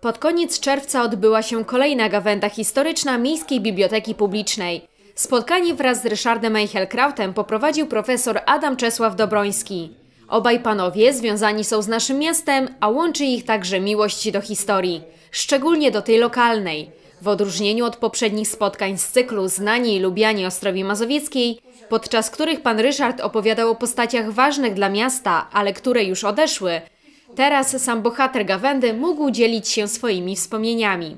Pod koniec czerwca odbyła się kolejna gawęda historyczna Miejskiej Biblioteki Publicznej. Spotkanie wraz z Ryszardem Ejchelkrautem poprowadził profesor Adam Czesław Dobroński. Obaj panowie związani są z naszym miastem, a łączy ich także miłość do historii, szczególnie do tej lokalnej. W odróżnieniu od poprzednich spotkań z cyklu Znani i Lubiani Ostrowi Mazowieckiej, podczas których pan Ryszard opowiadał o postaciach ważnych dla miasta, ale które już odeszły, teraz sam bohater gawędy mógł dzielić się swoimi wspomnieniami.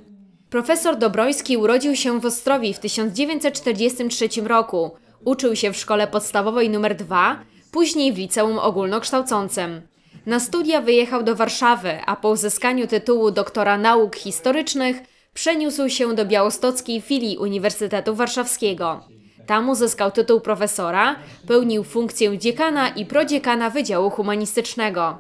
Profesor Dobroński urodził się w Ostrowi w 1943 roku, uczył się w szkole podstawowej nr 2, później w liceum ogólnokształcącym. Na studia wyjechał do Warszawy, a po uzyskaniu tytułu doktora nauk historycznych przeniósł się do białostockiej filii Uniwersytetu Warszawskiego. Tam uzyskał tytuł profesora, pełnił funkcję dziekana i prodziekana Wydziału Humanistycznego.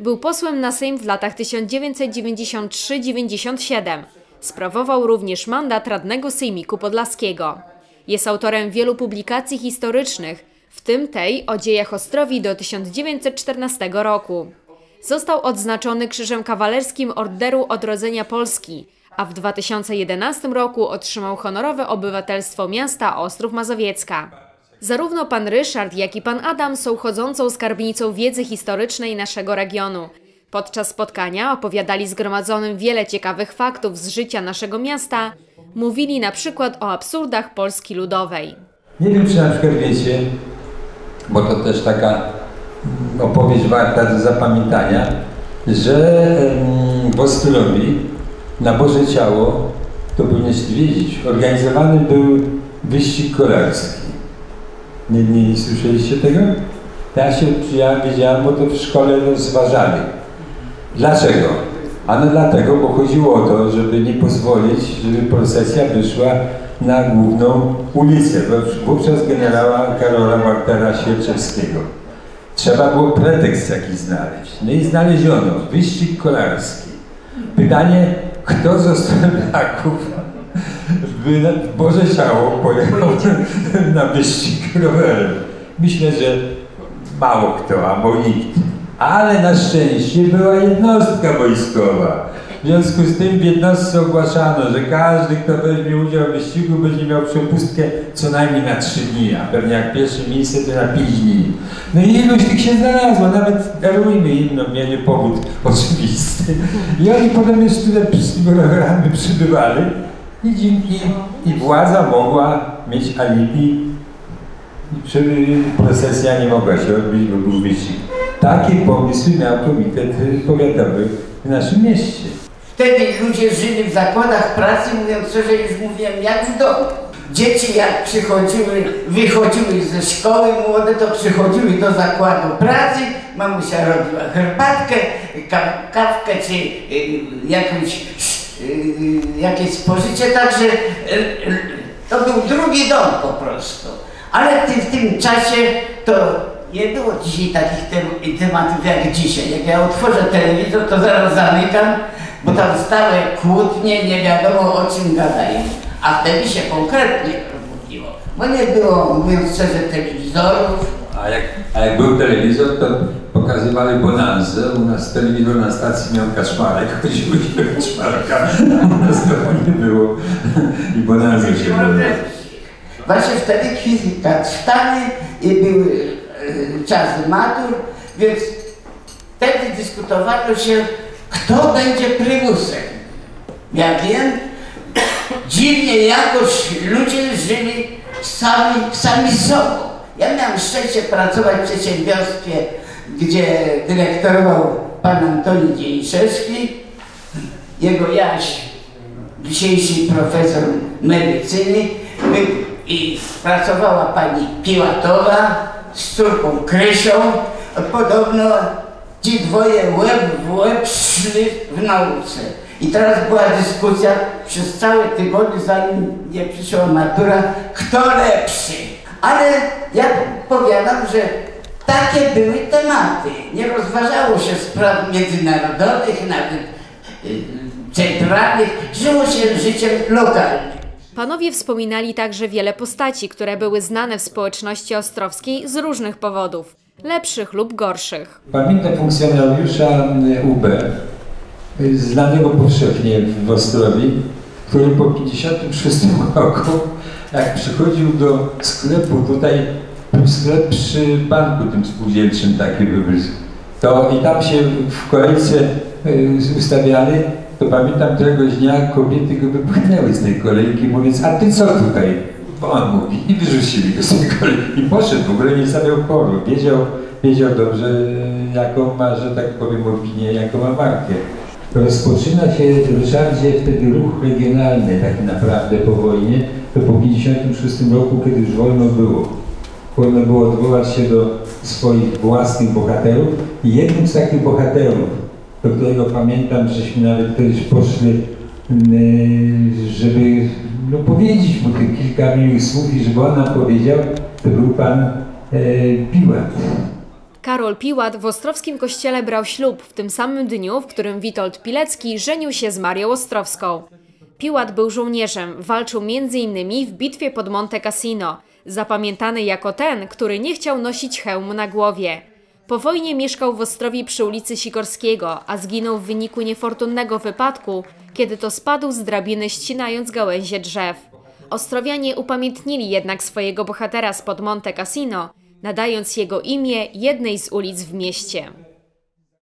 Był posłem na Sejm w latach 1993–97. Sprawował również mandat radnego Sejmiku Podlaskiego. Jest autorem wielu publikacji historycznych, w tym tej o dziejach Ostrowi do 1914 roku. Został odznaczony Krzyżem Kawalerskim Orderu Odrodzenia Polski, a w 2011 roku otrzymał honorowe obywatelstwo miasta Ostrów Mazowiecka. Zarówno pan Ryszard, jak i pan Adam są chodzącą skarbnicą wiedzy historycznej naszego regionu. Podczas spotkania opowiadali zgromadzonym wiele ciekawych faktów z życia naszego miasta, mówili na przykład o absurdach Polski Ludowej. Nie wiem, czy na przykład wiecie, bo to też taka opowieść warta do zapamiętania, że w Ostrowi na Boże Ciało, to powinieneś wiedzieć, organizowany był wyścig kolarski. Nie słyszeliście tego? Ja wiedziałem, bo to w szkole rozważali. Dlaczego? Ano dlatego, bo chodziło o to, żeby nie pozwolić, żeby procesja wyszła na główną ulicę, wówczas generała Karola Waltera Świerczewskiego. Trzeba było pretekst jakiś znaleźć. No i znaleziono wyścig kolarski. Pytanie, kto z Ostrowiaków w Boże Ciało pojechał na wyścig rowerem? Myślę, że mało kto, albo nikt. Ale na szczęście była jednostka wojskowa. W związku z tym w jednostce ogłaszano, że każdy, kto weźmie udział w wyścigu, będzie miał przepustkę co najmniej na 3 dni, a pewnie jak pierwsze miejsce, to na 5 dni. No i iluś tych się znalazło, nawet darujmy im, no mieli powód oczywisty. I oni potem jeszcze rowerami przybywali i dzięki władza mogła mieć alibi, żeby procesja nie mogła się odbyć, bo był wyścig. Takie pomysły miał Komitet Powiatowy w naszym mieście. Wtedy ludzie żyli w zakładach pracy, mówiąc szczerze, już mówiłem, jak w domu. Dzieci jak wychodziły ze szkoły młode, to przychodziły do zakładu pracy, mamusia robiła herbatkę, kawkę czy jakieś spożycie, także to był drugi dom po prostu. Ale w tym czasie to nie było dzisiaj takich tematów jak dzisiaj. Jak ja otworzę telewizor, to zaraz zamykam, bo tam stałe kłótnie, nie wiadomo o czym gadają. A wtedy się konkretnie mówiło, bo nie było, mówiąc szczerze, telewizorów. A jak był telewizor, to pokazywali bonanzę. U nas telewizor na stacji miał kaszmarek, chodziły do kaszmarka. U nas to nie było i bonanzę się robiło. Właśnie wtedy fizyka trwała i były czas matur, więc wtedy dyskutowano się, kto będzie prymusem. Ja wiem, dziwnie jakoś ludzie żyli sami sobą. Ja miałem szczęście pracować w przedsiębiorstwie, gdzie dyrektorował pan Antoni Dzieliszewski, jego Jaś, dzisiejszy profesor medycyny, i pracowała pani Piłatowa z córką Krysią. Podobno ci dwoje łeb w łeb szli w nauce. I teraz była dyskusja przez całe tygodnie, zanim nie przyszła matura, kto lepszy. Ale ja powiadam, że takie były tematy. Nie rozważało się spraw międzynarodowych, nawet centralnych. Żyło się życiem lokalnym. Panowie wspominali także wiele postaci, które były znane w społeczności ostrowskiej z różnych powodów, lepszych lub gorszych. Pamiętam funkcjonariusza UB, znanego powszechnie w Ostrowi, który po 1956 roku, jak przychodził do sklepu, tutaj był sklep przy banku tym spółdzielczym taki wybrzeż, to i tam się w kolejce ustawiali, to pamiętam któregoś dnia kobiety go wypchnęły z tej kolejki, mówiąc, a ty co tutaj? Bo on mówi i wyrzucili go z tej kolejki i poszedł, w ogóle nie stawiał oporu, wiedział dobrze, jaką ma, że tak powiem, opinię, jaką ma markę. Rozpoczyna się, Ryszardzie, wtedy ruch regionalny tak naprawdę po wojnie, to po 1956 roku, kiedy już wolno było. Wolno było odwołać się do swoich własnych bohaterów i jednym z takich bohaterów, do którego pamiętam, żeśmy nawet kiedyś poszli, żeby no, powiedzieć mu tych kilka miłych słów i żeby on nam powiedział, to był pan Piłat. Karol Piłat w ostrowskim kościele brał ślub w tym samym dniu, w którym Witold Pilecki żenił się z Marią Ostrowską. Piłat był żołnierzem, walczył m.in. w bitwie pod Monte Cassino, zapamiętany jako ten, który nie chciał nosić hełmu na głowie. Po wojnie mieszkał w Ostrowie przy ulicy Sikorskiego, a zginął w wyniku niefortunnego wypadku, kiedy to spadł z drabiny, ścinając gałęzie drzew. Ostrowianie upamiętnili jednak swojego bohatera spod Monte Cassino, nadając jego imię jednej z ulic w mieście.